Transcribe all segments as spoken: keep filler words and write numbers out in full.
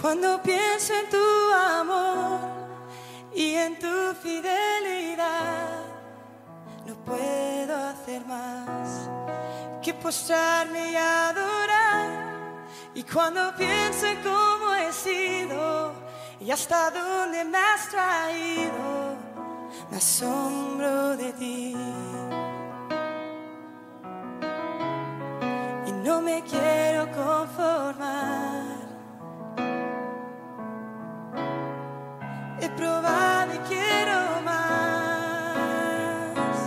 Cuando pienso en tu amor y en tu fidelidad, no puedo hacer más que postrarme y adorar. Y cuando pienso en cómo he sido y hasta dónde me has traído, me asombro de ti. Y no me quiero conformar. He probado y quiero más.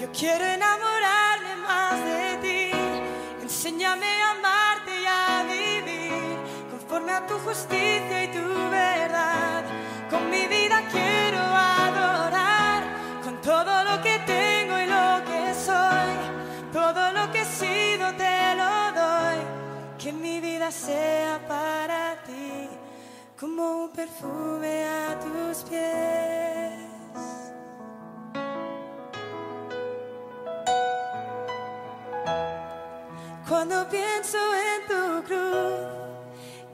Yo quiero enamorarme más de ti. Enséñame a amarte y a vivir conforme a tu justicia y tu verdad. Con mi vida quiero adorar, con todo lo que tengo y lo que soy. Todo lo que he sido te lo doy. Que mi vida sea para ti, como un perfume a tus pies. Cuando pienso en tu cruz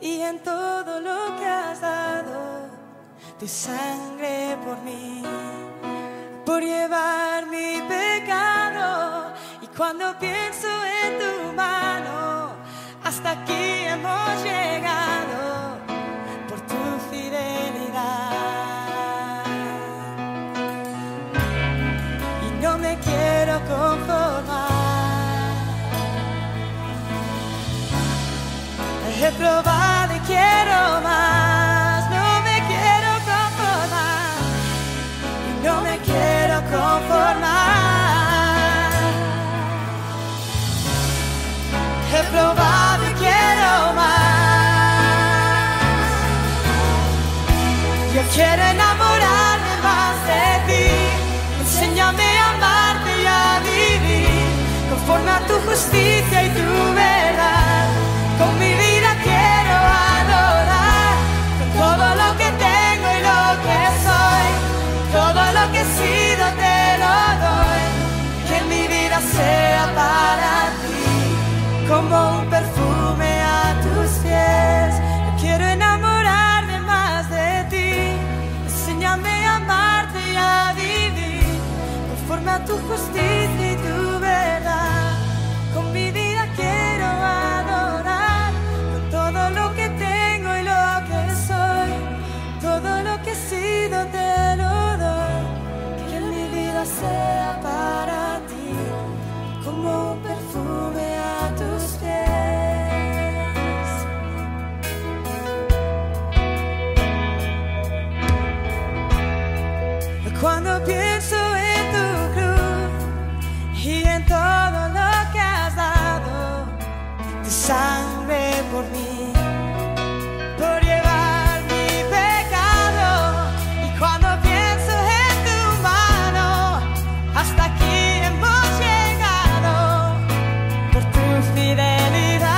y en todo lo que has dado, tu sangre por mí, por llevar mi pecado. Y cuando pienso en tu mano, hasta aquí hemos llegado. Y no me quiero conformar. He probado y quiero más. No me quiero conformar. Y no me quiero conformar. He probado y quiero más. Yo quiero enamorarme más de ti. Enséñame a amarte y a vivir conforme a tu justicia y tu verdad. Con mi vida quiero adorar, con todo lo que tengo y lo que soy. Todo lo que he sido te lo doy. Que mi vida sea para ti, como un perfume a tus pies. Yo quiero enamorarme más de ti. Enséñame a amarte y a vivir conforme a tu justicia y tu verdad. Con mi vida quiero adorar, con todo lo que tengo y lo que soy. Todo lo que he sido te lo doy. Que mi vida sea para ti, como un perfume a tus pies. Cuando pienso en tu cruz y en todo lo que has dado, tu sangre por mí, por llevar mi pecado. Y cuando pienso en tu mano, hasta aquí hemos llegado por tu fidelidad.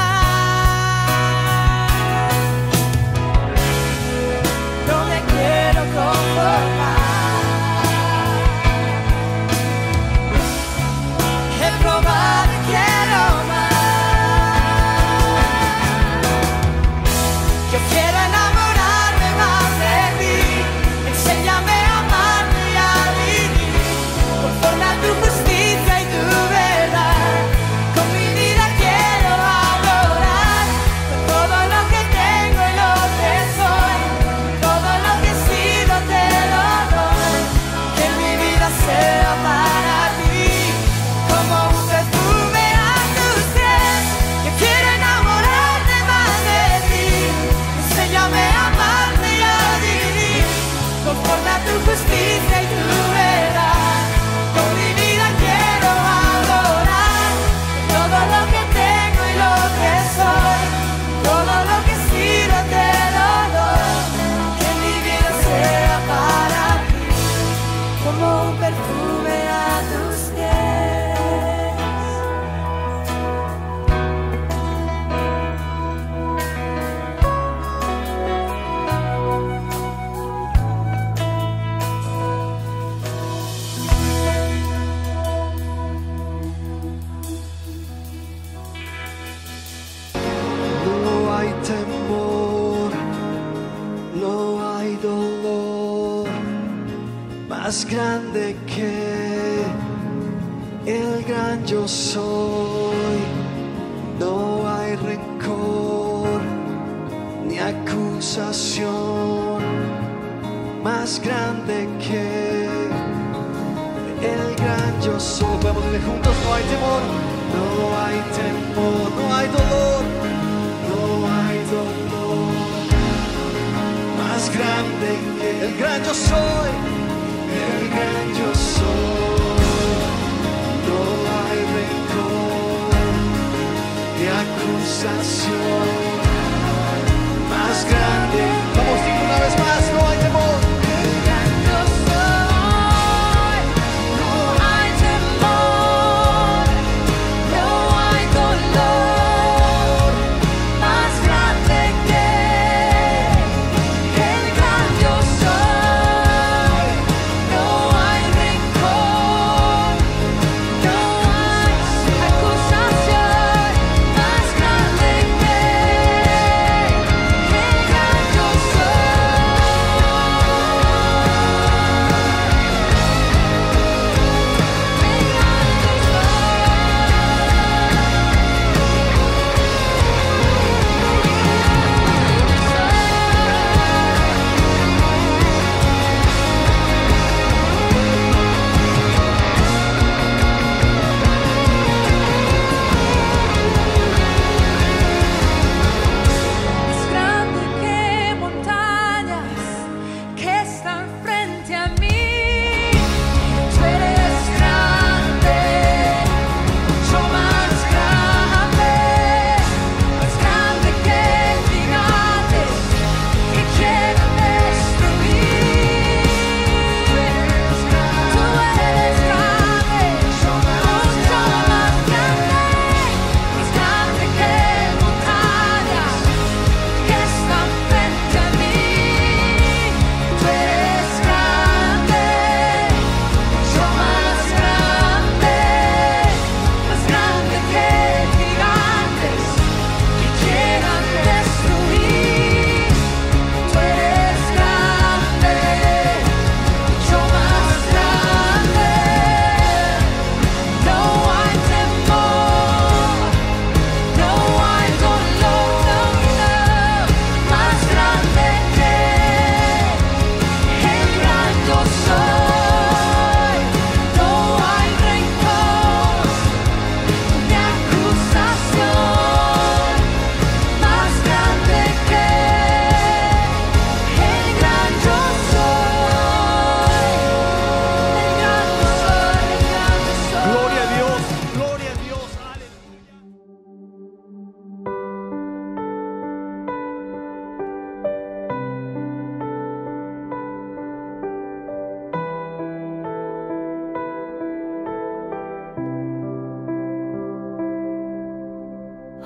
No me quiero conformar. Time. de que el gran yo soy, no hay rencor ni acusación más grande que el gran yo soy. Vamos de juntos, no hay temor, no hay temor, no hay dolor, no hay dolor más grande que el gran yo soy. El gran yo soy, no hay rencor ni acusación más grande. Vamos a decir una vez más, no hay temor.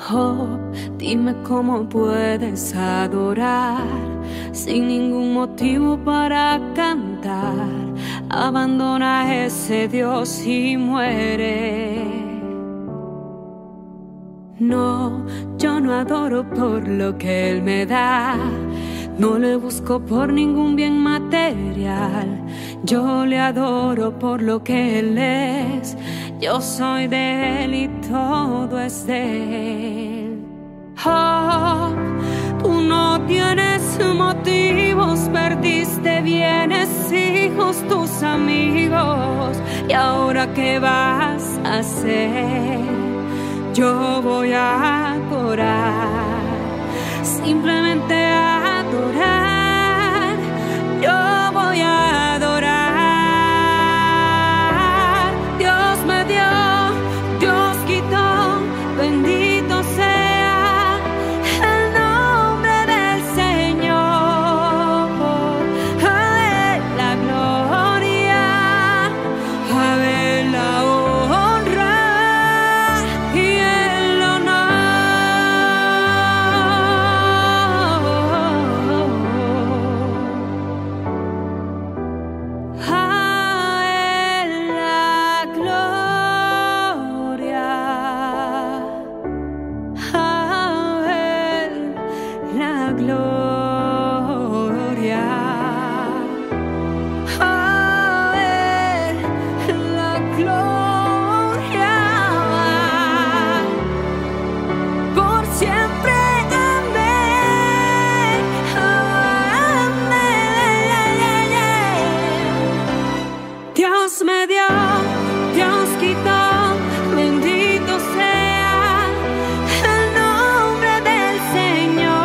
Oh, dime cómo puedes adorar sin ningún motivo para cantar. Abandona a ese Dios y muere. No, yo no adoro por lo que Él me da, no le busco por ningún bien material. Yo le adoro por lo que Él es. Yo soy de Él y todo es de Él. Oh, tú no tienes motivos, perdiste bienes, hijos, tus amigos. ¿Y ahora qué vas a hacer? Yo voy a adorar, simplemente adorar. Yo voy a adorar. Oh, Bendito sea el nombre del Señor.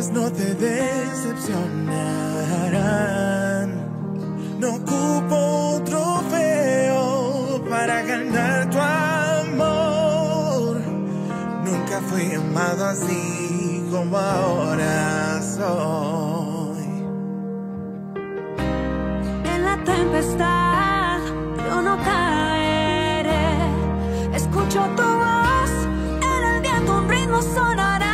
amores no te decepcionarán. No ocupo un trofeo para ganar tu amor. Nunca fui amado así como ahora soy. En la tempestad yo no caeré. Escucho tu voz, en el viento un ritmo sonará.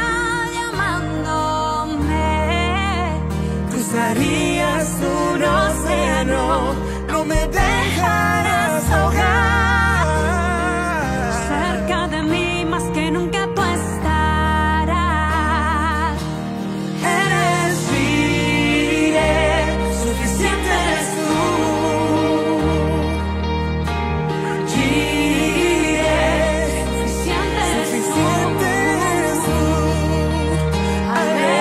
Cruzarías un océano, no me dejarás ahogar. Cerca de mí más que nunca tú estarás. Eres libre, suficiente eres tú. Libre, suficiente eres tú. Alegre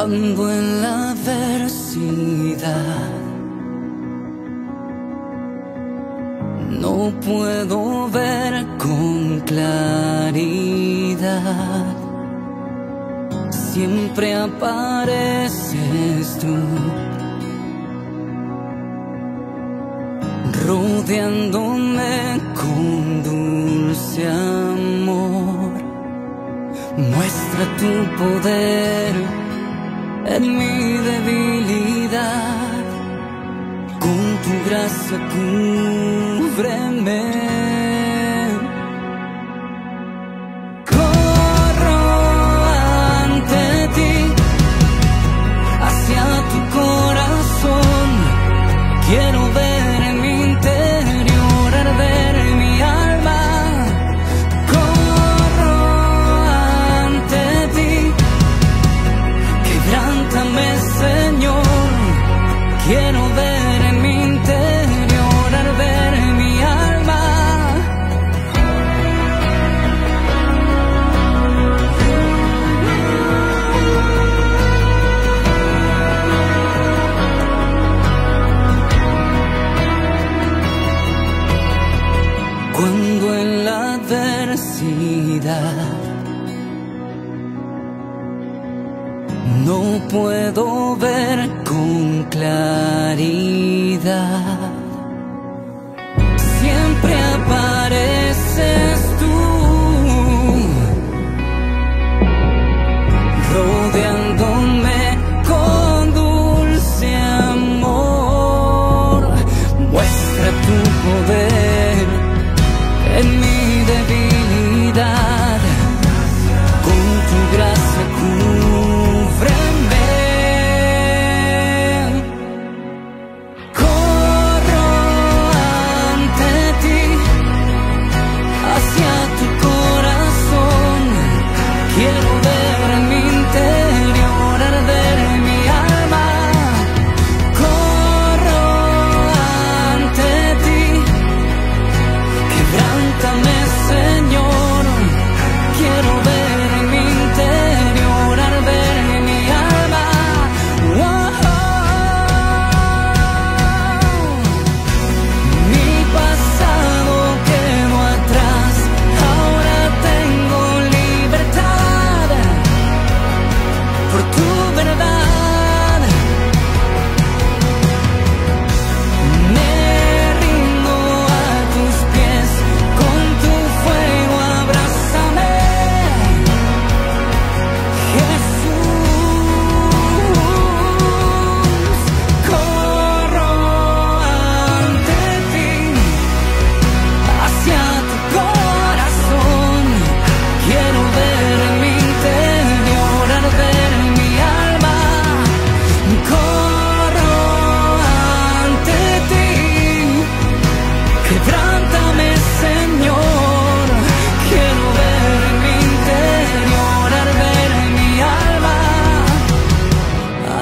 cuando en la adversidad no puedo ver con claridad, siempre apareces tú, rodeándome con dulce amor. Muestra tu poder en mi debilidad, con tu gracia cúbreme. Quiero ver en mi interior arder mi alma. Corro ante ti, quebrántame, Señor. Quiero ver en mi interior arder mi alma. Cuando en la adversidad no puedo ver con claridad, siempre apareces tú, rodeándome con dulce amor. Muestra tu poder en mi debilidad, con tu gracia cúbreme. Corro ante ti, hacia tu corazón. Quiero ver en mi interior arder mi alma. Corro ante ti, quebrando Señor, quiero ver en mi interior arder mi alma. Oh, oh. Mi pasado quedó atrás, ahora tengo libertad por tu verdad.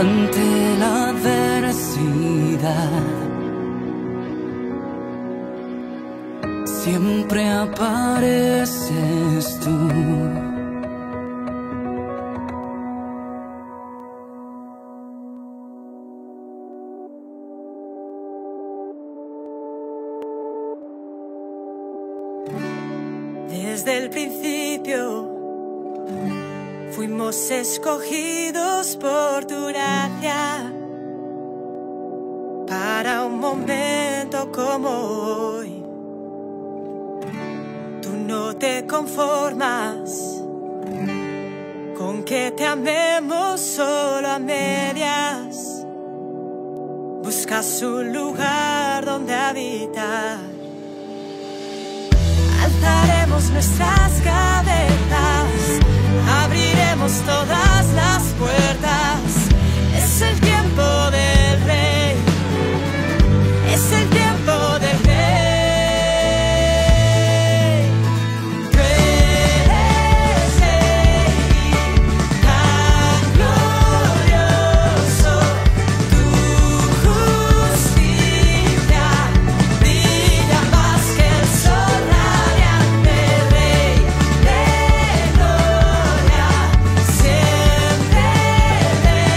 Ante la adversidad siempre apareces tú. Desde el principio fuimos escogidos por tu gracia para un momento como hoy. Tú no te conformas con que te amemos solo a medias. Buscas un lugar donde habitar. Alzaremos nuestras cabezas, abriremos todas las puertas. Es el tiempo del Rey, es el tiempo del Rey. Tú eres tan glorioso, tu justicia brilla más que el sol radiante, Rey de gloria. Siempre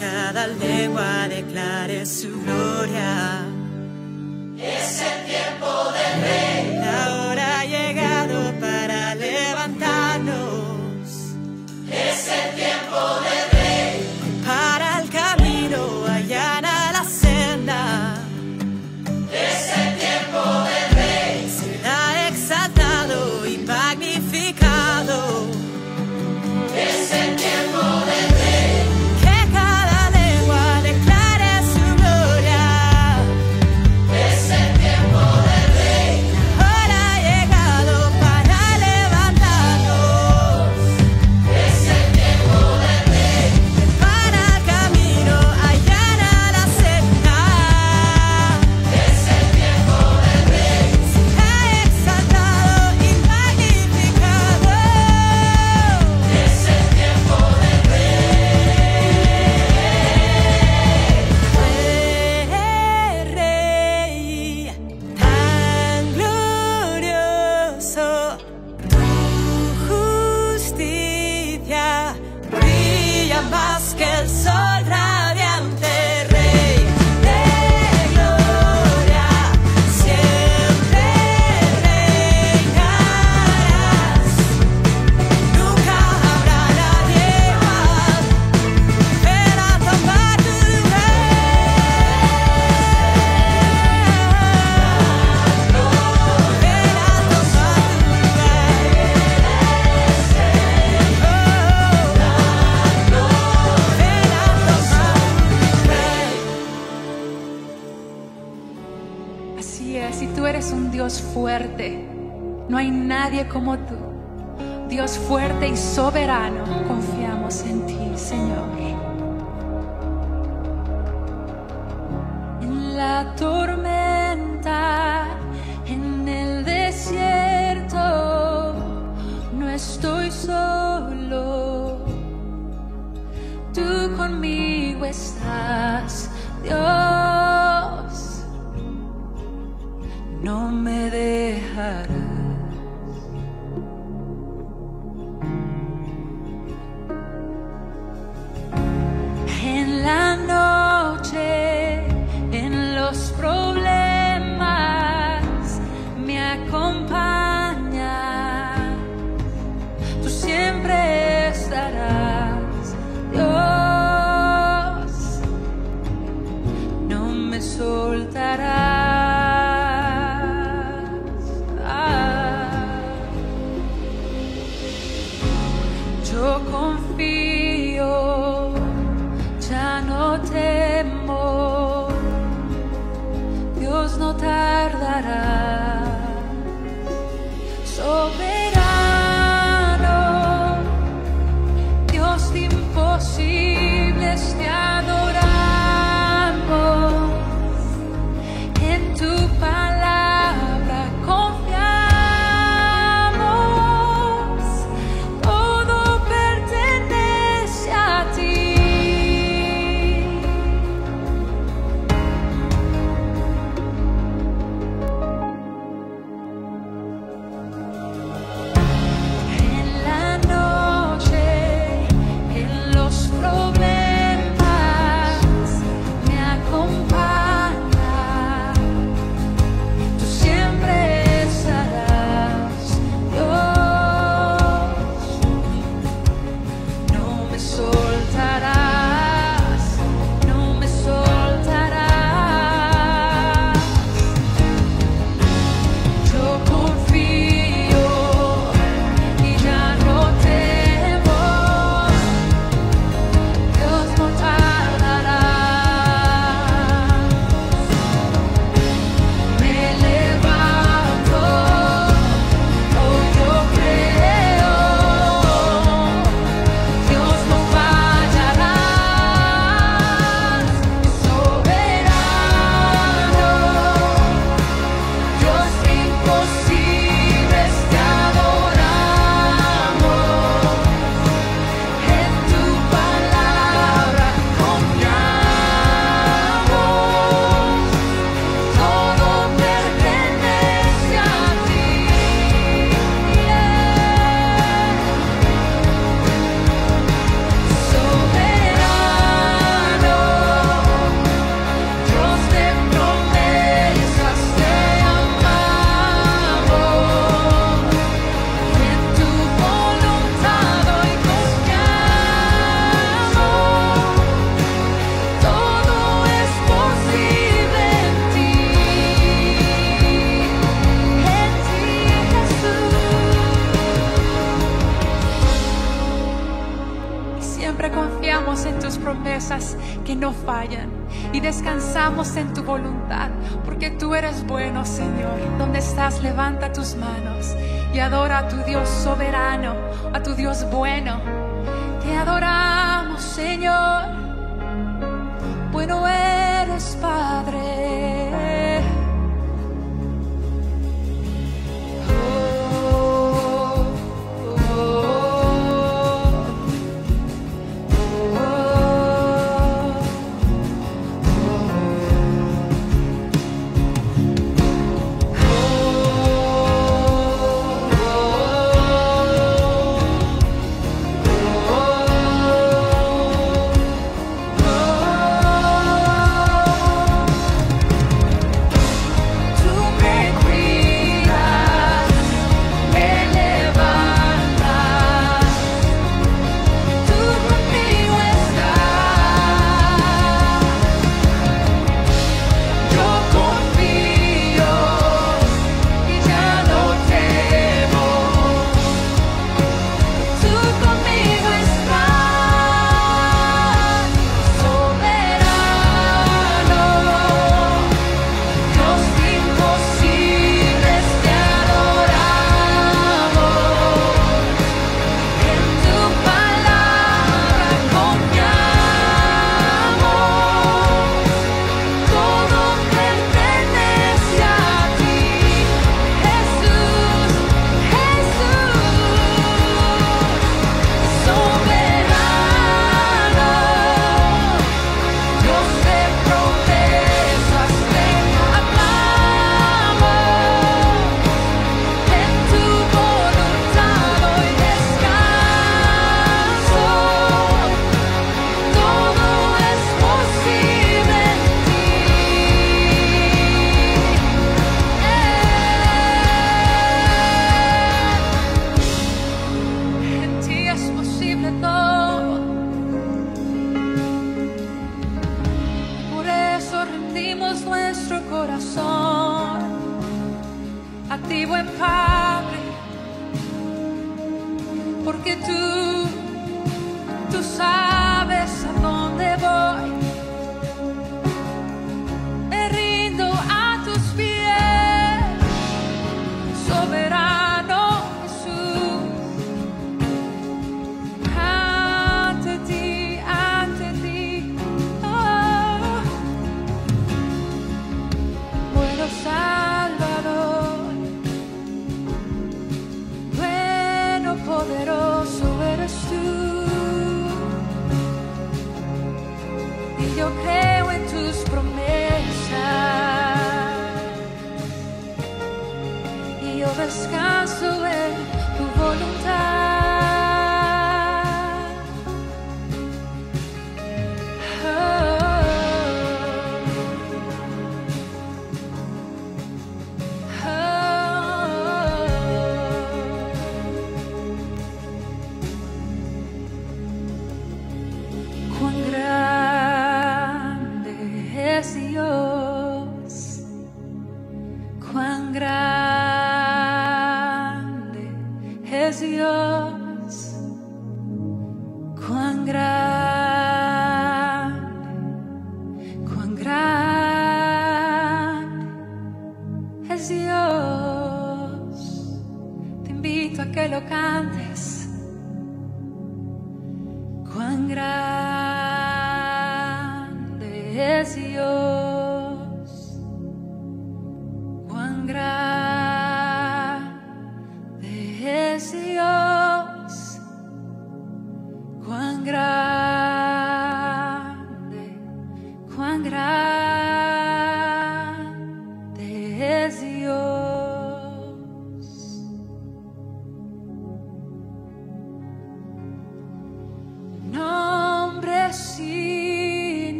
cada lengua declare su gloria. Es el tiempo del Rey. La hora ha llegado para levantarnos. Es el tiempo del Rey. Para el camino, allana la senda. Es el tiempo del Rey. Será exaltado y magnificado. Es el tiempo del Rey. Fuerte, no hay nadie como tú, Dios fuerte y soberano, confiamos en ti, Señor. En la tormenta, en el desierto, no estoy solo, tú conmigo estás, Dios. No me dejarás. En la noche, en los problemas, me acompañas. Tú siempre estarás, Dios. No me soltarás. Yo confío, ya no temo, Dios no tardará, soberano, Dios de imposibles te adoramos, en tu palabra confiamos. promesas que no fallan. Y descansamos en tu voluntad, porque tú eres bueno, Señor. Donde estás, levanta tus manos y adora a tu Dios soberano, a tu Dios bueno. Te adoramos, Señor. Bueno eres, Padre. Oh, oh, oh, oh, oh,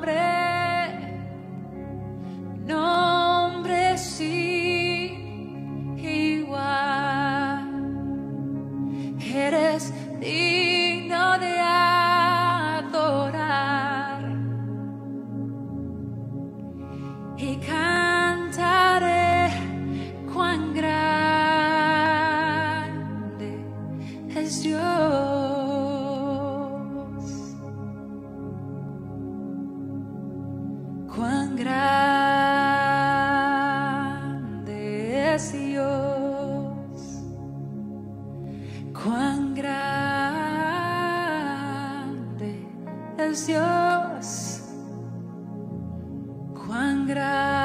nombre, nombre, sí. eres Dios, cuán grande.